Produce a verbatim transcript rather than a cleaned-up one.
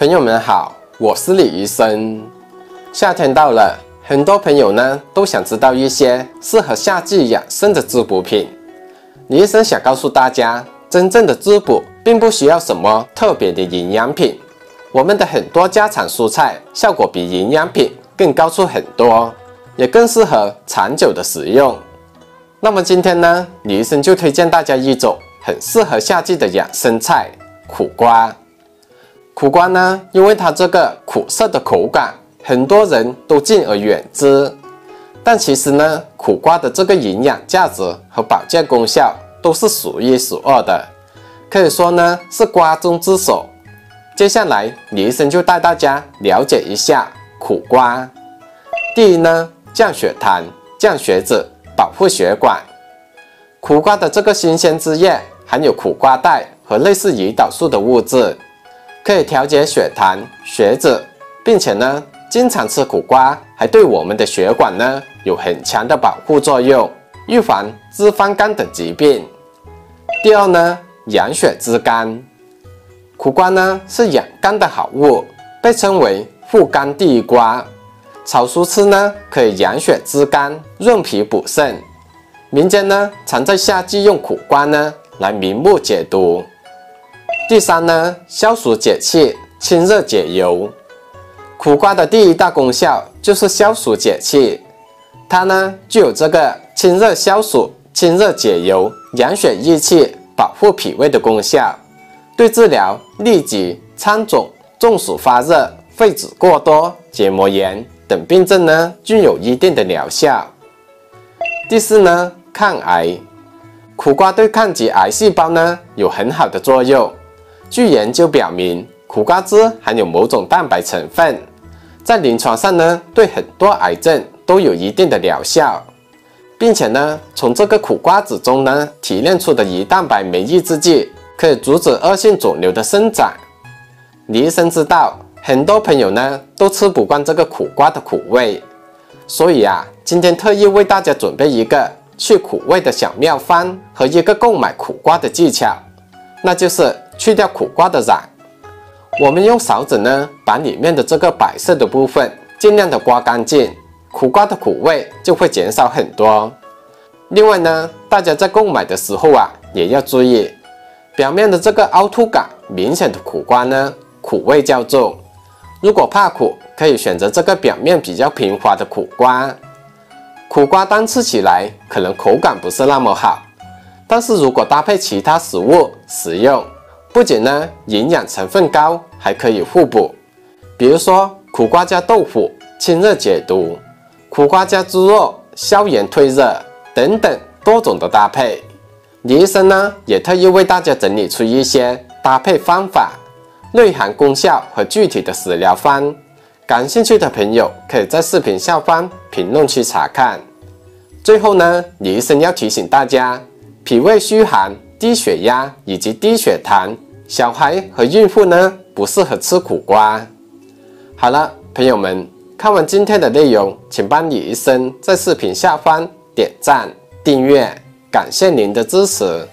朋友们好，我是李医生。夏天到了，很多朋友呢都想知道一些适合夏季养生的滋补品。李医生想告诉大家，真正的滋补并不需要什么特别的营养品。我们的很多家常蔬菜效果比营养品更高出很多，也更适合长久的食用。那么今天呢，李医生就推荐大家一种很适合夏季的养生菜——苦瓜。 苦瓜呢，因为它这个苦涩的口感，很多人都敬而远之。但其实呢，苦瓜的这个营养价值和保健功效都是数一数二的，可以说呢是瓜中之首。接下来，李医生就带大家了解一下苦瓜。第一呢，降血糖、降血脂，保护血管。苦瓜的这个新鲜汁液含有苦瓜带和类似胰岛素的物质。 可以调节血糖、血脂，并且呢，经常吃苦瓜还对我们的血管呢有很强的保护作用，预防脂肪肝等疾病。第二呢，养血之肝，苦瓜呢是养肝的好物，被称为护肝第一瓜。炒熟吃呢可以养血之肝，润脾补肾。民间呢常在夏季用苦瓜呢来明目解毒。 第三呢，消暑解气、清热解油。苦瓜的第一大功效就是消暑解气，它呢具有这个清热消暑、清热解油、养血益气、保护脾胃的功效，对治疗痢疾、苍肿、中暑发热、痱子过多、结膜炎等病症呢均有一定的疗效。第四呢，抗癌。苦瓜对抗击癌细胞呢有很好的作用。 据研究表明，苦瓜汁含有某种蛋白成分，在临床上呢，对很多癌症都有一定的疗效，并且呢，从这个苦瓜籽中呢提炼出的胰蛋白酶抑制剂，可以阻止恶性肿瘤的生长。李医生知道，很多朋友呢都吃不惯这个苦瓜的苦味，所以啊，今天特意为大家准备一个去苦味的小妙方和一个购买苦瓜的技巧，那就是 去掉苦瓜的瓤，我们用勺子呢，把里面的这个白色的部分尽量的刮干净，苦瓜的苦味就会减少很多。另外呢，大家在购买的时候啊，也要注意，表面的这个凹凸感明显的苦瓜呢，苦味较重。如果怕苦，可以选择这个表面比较平滑的苦瓜。苦瓜单吃起来可能口感不是那么好，但是如果搭配其他食物食用， 不仅呢营养成分高，还可以互补。比如说苦瓜加豆腐清热解毒，苦瓜加猪肉消炎退热等等多种的搭配。李医生呢也特意为大家整理出一些搭配方法、内涵功效和具体的食疗方。感兴趣的朋友可以在视频下方评论区查看。最后呢，李医生要提醒大家，脾胃虚寒、低血压以及低血糖。 小孩和孕妇呢不适合吃苦瓜。好了，朋友们，看完今天的内容，请帮李医生在视频下方点赞、订阅，感谢您的支持。